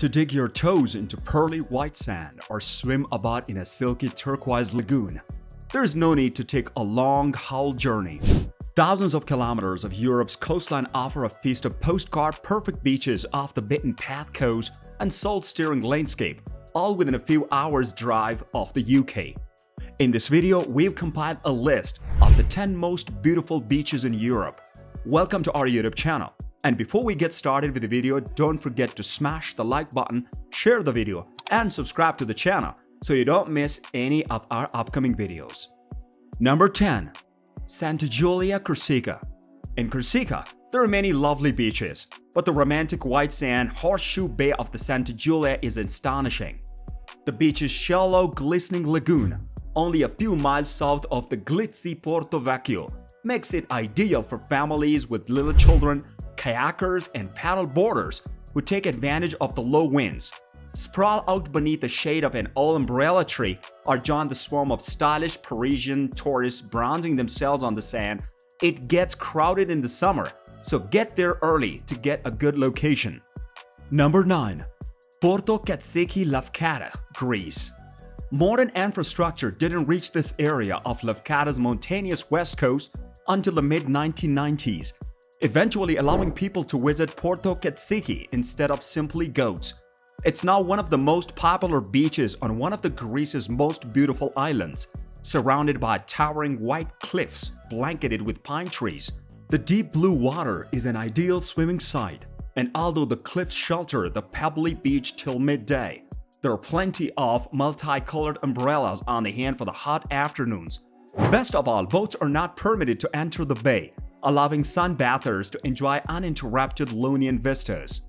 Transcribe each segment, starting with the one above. to dig your toes into pearly white sand or swim about in a silky turquoise lagoon. There is no need to take a long haul journey. Thousands of kilometers of Europe's coastline offer a feast of postcard-perfect beaches off the beaten path coast and soul-stirring landscape, all within a few hours' drive off the UK. In this video, we've compiled a list of the 10 most beautiful beaches in Europe. Welcome to our YouTube channel. And before we get started with the video, don't forget to smash the like button, share the video, and subscribe to the channel so you don't miss any of our upcoming videos. Number 10. Santa Julia, Corsica. In Corsica, there are many lovely beaches, but the romantic white sand horseshoe bay of the Santa Julia is astonishing. The beach's shallow, glistening lagoon, only a few miles south of the glitzy Porto Vecchio, makes it ideal for families with little children, kayakers, and paddle boarders who take advantage of the low winds. Sprawl out beneath the shade of an old umbrella tree or join the swarm of stylish Parisian tourists bronzing themselves on the sand. It gets crowded in the summer, so get there early to get a good location. Number 9. Porto Katsiki, Lefkada, Greece. Modern infrastructure didn't reach this area of Lefkada's mountainous west coast until the mid-1990s, eventually allowing people to visit Porto Katsiki instead of simply goats. It's now one of the most popular beaches on one of Greece's most beautiful islands. Surrounded by towering white cliffs blanketed with pine trees, the deep blue water is an ideal swimming site. And although the cliffs shelter the pebbly beach till midday, there are plenty of multicolored umbrellas on hand for the hot afternoons. Best of all, boats are not permitted to enter the bay, allowing sunbathers to enjoy uninterrupted Ionian vistas.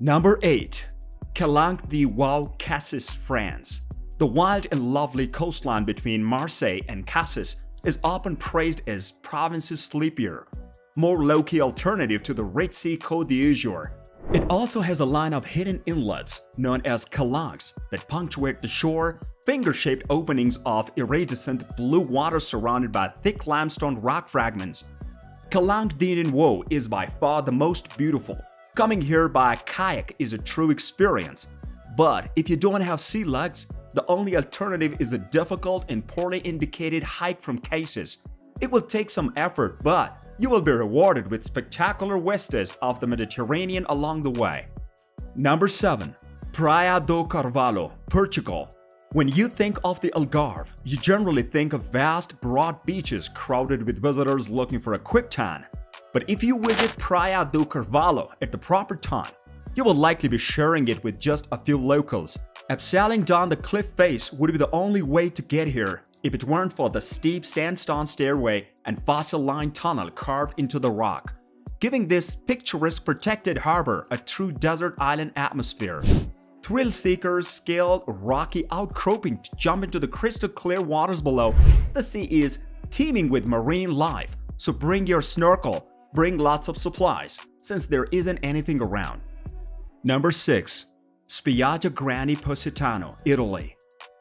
Number 8. Calanque de l'En Vau, France. The wild and lovely coastline between Marseille and Cassis is often praised as province's sleepier, more low-key alternative to the ritzy Côte d'Azur. It also has a line of hidden inlets known as calanques that punctuate the shore, finger-shaped openings of iridescent blue water surrounded by thick limestone rock fragments. Calanque de l'En Vau is by far the most beautiful. Coming here by kayak is a true experience, but if you don't have sea legs, the only alternative is a difficult and poorly indicated hike from Cassis. It will take some effort, but you will be rewarded with spectacular vistas of the Mediterranean along the way. Number 7. Praia do Carvalho, Portugal. When you think of the Algarve, you generally think of vast, broad beaches crowded with visitors looking for a quick tan. But if you visit Praia do Carvalho at the proper time, you will likely be sharing it with just a few locals. Abseiling down the cliff face would be the only way to get here if it weren't for the steep sandstone stairway and fossil-lined tunnel carved into the rock, giving this picturesque protected harbor a true desert island atmosphere. Thrill seekers scale rocky outcropping to jump into the crystal clear waters below. The sea is teeming with marine life, so bring your snorkel. Bring lots of supplies, since there isn't anything around. Number 6. Spiaggia Granny Positano, Italy.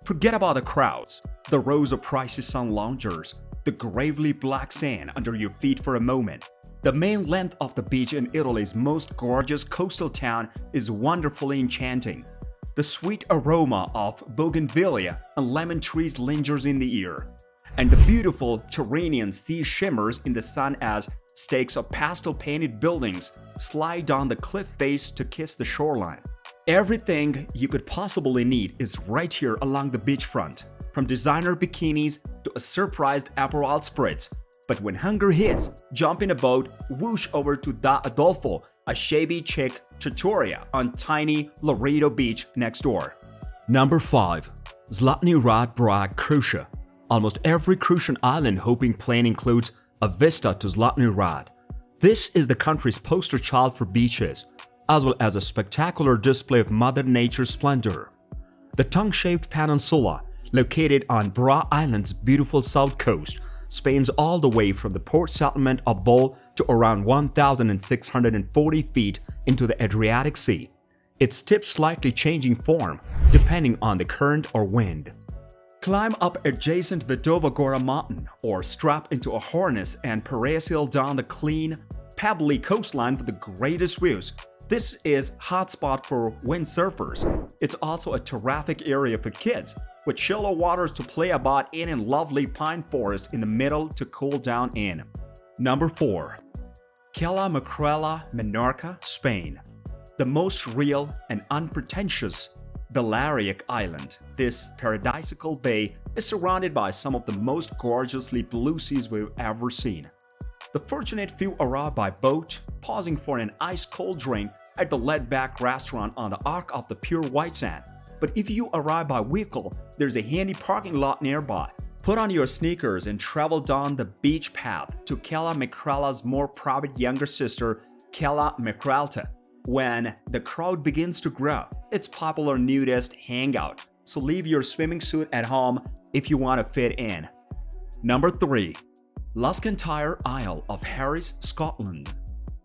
Forget about the crowds, the rows of pricey sun loungers, the gravely black sand under your feet for a moment. The main length of the beach in Italy's most gorgeous coastal town is wonderfully enchanting. The sweet aroma of bougainvillea and lemon trees lingers in the ear, and the beautiful Tyrrhenian sea shimmers in the sun as stakes of pastel-painted buildings slide down the cliff face to kiss the shoreline. Everything you could possibly need is right here along the beachfront, from designer bikinis to a surprised Aperol spritz. But when hunger hits, jump in a boat, whoosh over to Da Adolfo, a shabby chic trattoria on tiny Laredo Beach next door. Number 5. Zlatni Rat, Brac, Croatia. Almost every Croatian island hopping plan includes a vista to Zlatni Rat. This is the country's poster child for beaches, as well as a spectacular display of Mother Nature's splendor. The tongue-shaped peninsula, located on Bra Island's beautiful south coast, spans all the way from the port settlement of Bol to around 1,640 feet into the Adriatic Sea, its tip slightly changing form depending on the current or wind. Climb up adjacent Vidova Gora mountain or strap into a harness and parasail down the clean, pebbly coastline for the greatest views. This is a hotspot for windsurfers. It's also a terrific area for kids, with shallow waters to play about in and lovely pine forest in the middle to cool down in. Number 4. Cala Macarella, Menorca, Spain. The most real and unpretentious Balearic Island, this paradisiacal bay is surrounded by some of the most gorgeously blue seas we've ever seen. The fortunate few arrived by boat, pausing for an ice-cold drink at the laid-back restaurant on the Arc of the Pure White Sand. But if you arrive by vehicle, there's a handy parking lot nearby. Put on your sneakers and travel down the beach path to Cala Macarella's more private younger sister, Cala Macarella. When the crowd begins to grow, it's popular nudist hangout, so leave your swimming suit at home if you want to fit in. Number 3. Luskentyre, Isle of Harris, Scotland.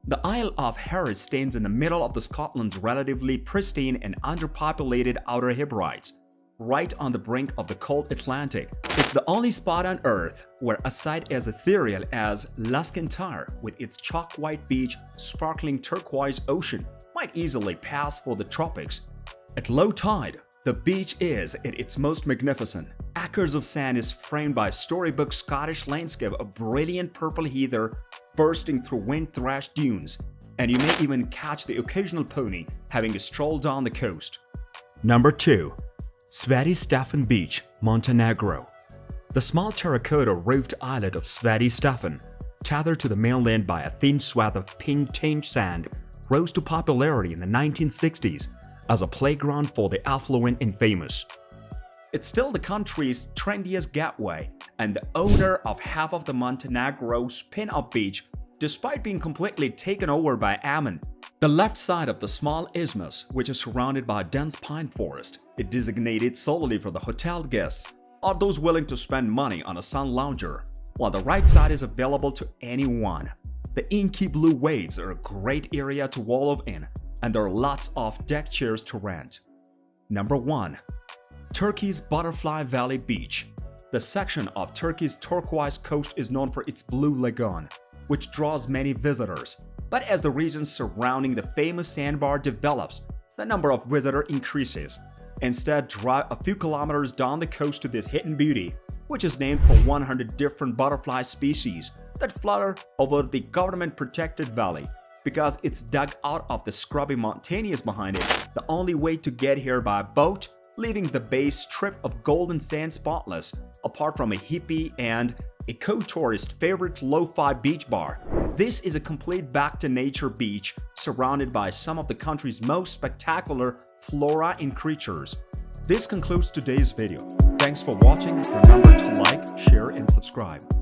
The Isle of Harris stands in the middle of the Scotland's relatively pristine and underpopulated Outer Hebrides, right on the brink of the cold Atlantic. It's the only spot on Earth where a site as ethereal as Luskentyre, with its chalk-white beach, sparkling turquoise ocean, might easily pass for the tropics. At low tide, the beach is at its most magnificent. Acres of sand is framed by a storybook Scottish landscape of brilliant purple heather bursting through wind-thrashed dunes, and you may even catch the occasional pony having a stroll down the coast. Number 2. Sveti Stefan Beach, Montenegro. The small terracotta-roofed islet of Sveti Stefan, tethered to the mainland by a thin swath of pink-tinged sand, rose to popularity in the 1960s as a playground for the affluent and famous. It's still the country's trendiest gateway and the owner of half of the Montenegro's pin-up beach, despite being completely taken over by Ammon. The left side of the small isthmus, which is surrounded by a dense pine forest, is designated solely for the hotel guests or those willing to spend money on a sun lounger, while the right side is available to anyone. The inky blue waves are a great area to wallow in, and there are lots of deck chairs to rent. Number 1. Turkey's Butterfly Valley Beach. The section of Turkey's turquoise coast is known for its blue lagoon, which draws many visitors. But as the region surrounding the famous sandbar develops, the number of visitors increases. Instead, drive a few kilometers down the coast to this hidden beauty, which is named for 100 different butterfly species that flutter over the government-protected valley. Because it's dug out of the scrubby mountains behind it, the only way to get here by boat, leaving the base strip of golden sand spotless, apart from a hippie and eco-tourist favorite lo-fi beach bar. This is a complete back-to-nature beach surrounded by some of the country's most spectacular flora and creatures. This concludes today's video. Thanks for watching. Remember to like, share, and subscribe.